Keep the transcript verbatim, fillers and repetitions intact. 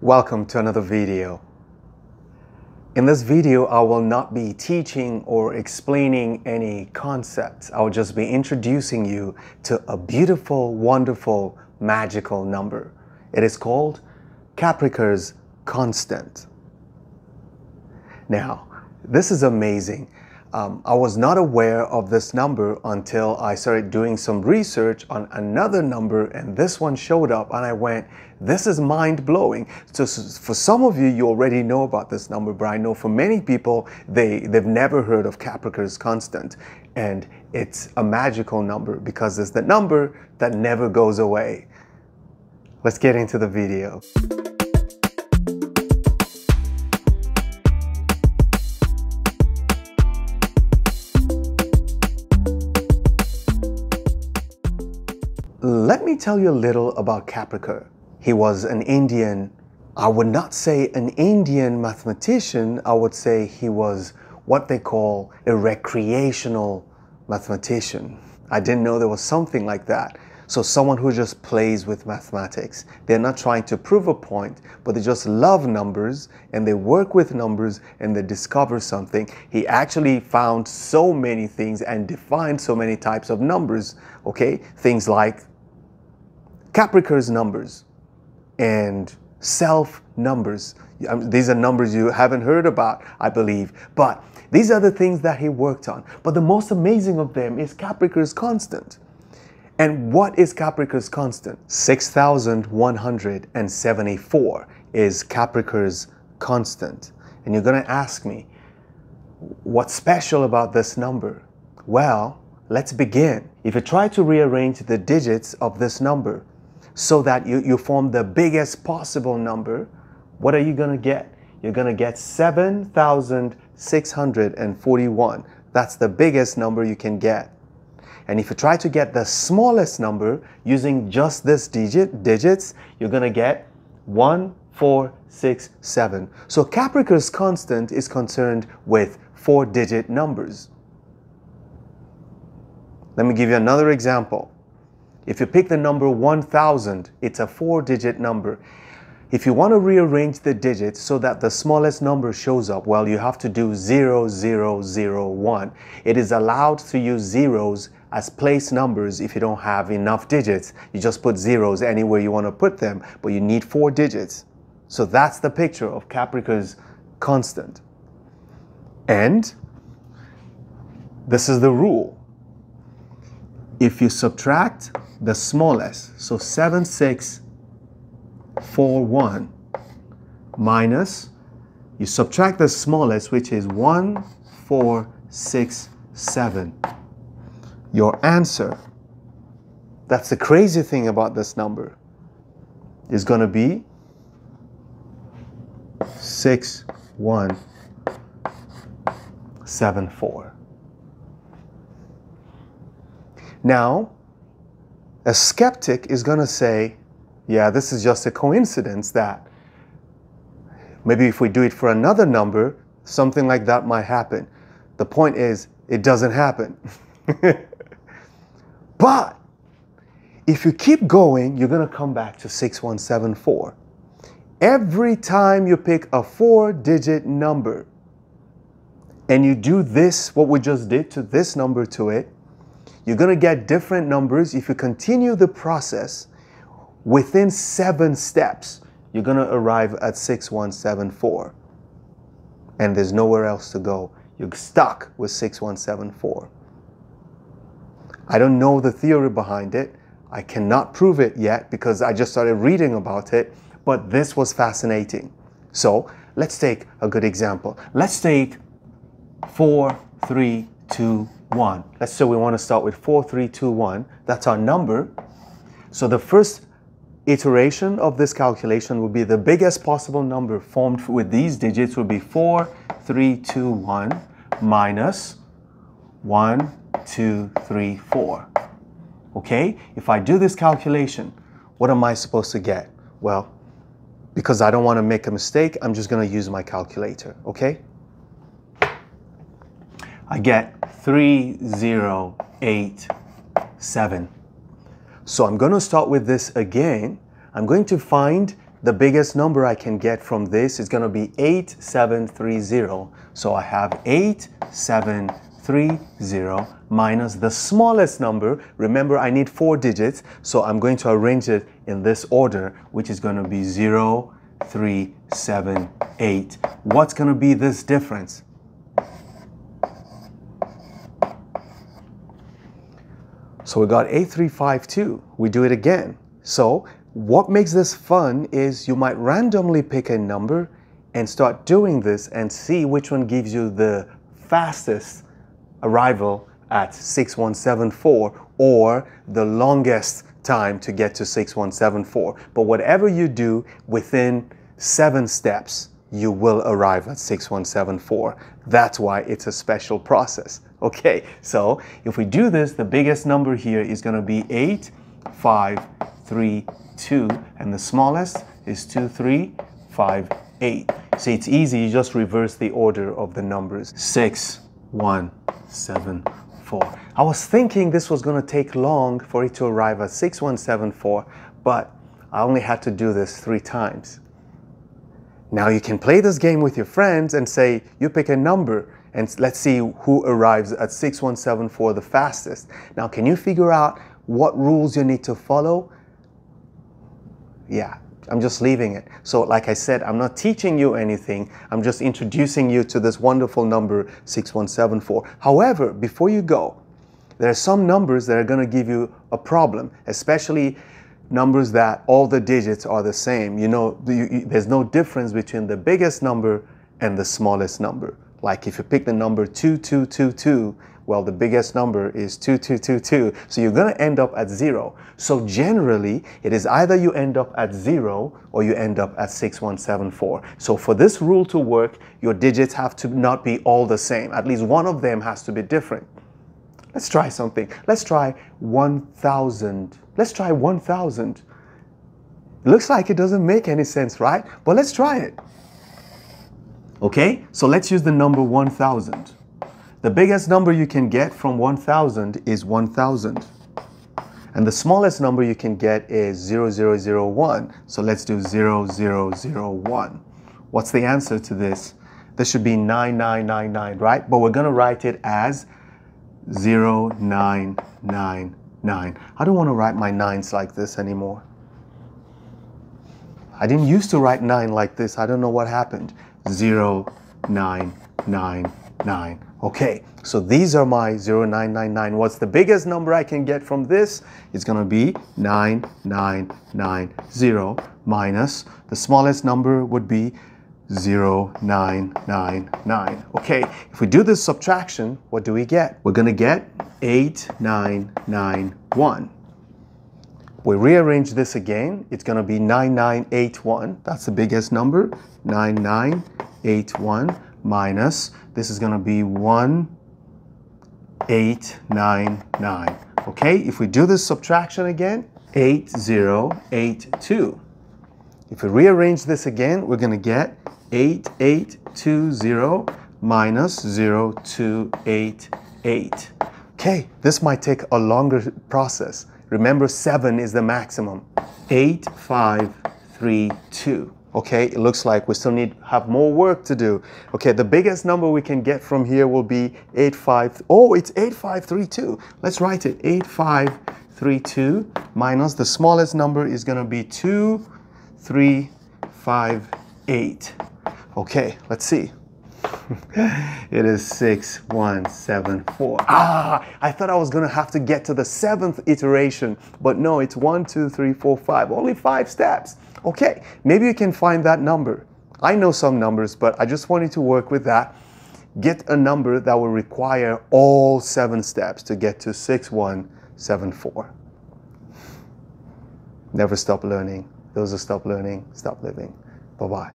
Welcome to another video. In this video, I will not be teaching or explaining any concepts. I will just be introducing you to a beautiful, wonderful, magical number. It is called Kaprekar's constant. Now, this is amazing. Um, I was not aware of this number until I started doing some research on another number, and this one showed up and I went, this is mind-blowing. So for some of you, you already know about this number, but I know for many people, they, they've never heard of Kaprekar's constant. And it's a magical number because it's the number that never goes away. Let's get into the video. Let me tell you a little about Kaprekar. He was an Indian, I would not say an Indian mathematician, I would say he was what they call a recreational mathematician. I didn't know there was something like that. So someone who just plays with mathematics. They're not trying to prove a point, but they just love numbers and they work with numbers and they discover something. He actually found so many things and defined so many types of numbers, okay? Things like Kaprekar's numbers and self numbers. These are numbers you haven't heard about, I believe, but these are the things that he worked on. But the most amazing of them is Kaprekar's constant. And what is Kaprekar's constant? six thousand one hundred seventy-four is Kaprekar's constant. And you're going to ask me, what's special about this number? Well, let's begin. If you try to rearrange the digits of this number so that you, you form the biggest possible number, what are you going to get? You're going to get seven thousand six hundred forty-one. That's the biggest number you can get. And if you try to get the smallest number using just this digit, digits, you're going to get one, four, six, seven. So Kaprekar's constant is concerned with four-digit numbers. Let me give you another example. If you pick the number one thousand, it's a four-digit number. If you want to rearrange the digits so that the smallest number shows up, well, you have to do zero, zero, zero, one. It is allowed to use zeros as place numbers if you don't have enough digits. You just put zeros anywhere you want to put them, but you need four digits. So that's the picture of Kaprekar's constant. And this is the rule. If you subtract the smallest, so seven, six, four, one, minus, you subtract the smallest, which is one, four, six, seven. Your answer, that's the crazy thing about this number, is going to be six, one, seven, four. Now, a skeptic is going to say, yeah, this is just a coincidence that maybe if we do it for another number, something like that might happen. The point is, it doesn't happen. But if you keep going, you're going to come back to six one seven four. Every time you pick a four-digit number and you do this, what we just did to this number to it, you're going to get different numbers. If you continue the process within seven steps, you're going to arrive at six one seven four. And there's nowhere else to go. You're stuck with six one seven four. I don't know the theory behind it. I cannot prove it yet because I just started reading about it, but this was fascinating. So let's take a good example. Let's take four, three, two, one. Let's say we want to start with four, three, two, one. That's our number. So the first iteration of this calculation will be the biggest possible number formed with these digits will be four, three, two, one minus one, two, three, four. Okay, if I do this calculation, what am I supposed to get? Well, because I don't want to make a mistake, I'm just going to use my calculator, okay? I get three, zero, eight, seven. So I'm going to start with this again. I'm going to find The biggest number I can get from this is going to be eight seven three zero. So I have eight seven three zero minus the smallest number. Remember, I need four digits, so I'm going to arrange it in this order, which is going to be zero three seven eight. What's going to be this difference? So we got eight three five two. We do it again. So what makes this fun is you might randomly pick a number and start doing this and see which one gives you the fastest arrival at six one seven four or the longest time to get to six one seven four. But whatever you do, within seven steps, you will arrive at six one seven four. That's why it's a special process. Okay, so if we do this, the biggest number here is going to be eight five three two, and the smallest is two three five eight. So it's easy, you just reverse the order of the numbers. six one seven four. I was thinking this was going to take long for it to arrive at six one seven four, but I only had to do this three times. Now you can play this game with your friends and say, you pick a number and let's see who arrives at six one seven four the fastest. Now, can you figure out what rules you need to follow? Yeah, I'm just leaving it. So like I said, I'm not teaching you anything. I'm just introducing you to this wonderful number six one seven four. However, before you go, there are some numbers that are going to give you a problem, especially numbers that all the digits are the same. You know, you, you, there's no difference between the biggest number and the smallest number. Like if you pick the number two two two two, well, the biggest number is two two two two, so you're going to end up at zero. So generally, it is either you end up at zero or you end up at six one seven four. So for this rule to work, your digits have to not be all the same. At least one of them has to be different. Let's try something. Let's try one thousand. Let's try one thousand. Looks like it doesn't make any sense, right? But let's try it. Okay, so let's use the number one thousand. The biggest number you can get from one thousand is one thousand. And the smallest number you can get is zero zero zero one. So let's do zero zero zero one. What's the answer to this? This should be nine nine nine nine, right? But we're going to write it as zero nine nine nine. I don't want to write my nines like this anymore. I didn't used to write nine like this. I don't know what happened. zero nine nine nine. Okay, so these are my zero nine nine nine. What's the biggest number I can get from this? It's going to be nine nine nine zero minus the smallest number would be zero nine nine nine. Okay, if we do this subtraction, what do we get? We're going to get eight nine nine one. We rearrange this again. It's going to be nine nine eight one. That's the biggest number, nine nine eight one. Minus, this is going to be one eight nine nine. Okay, if we do this subtraction again, eight zero eight two. If we rearrange this again, we're going to get eight eight two zero minus zero two eight eight. Okay, this might take a longer process. Remember, seven is the maximum. eight five three two. Okay, it looks like we still need have more work to do. Okay, the biggest number we can get from here will be eight five. Oh, it's eight five three two. Let's write it. eight five three two minus the smallest number is going to be two three five eight. Okay, let's see. It is six one seven four. Ah, I thought I was going to have to get to the seventh iteration, but no, it's one two three four five. Only five steps. Okay, maybe you can find that number. I know some numbers, but I just wanted to work with that. Get a number that will require all seven steps to get to six one seven four. Never stop learning. Those who stop learning, stop living. Bye-bye.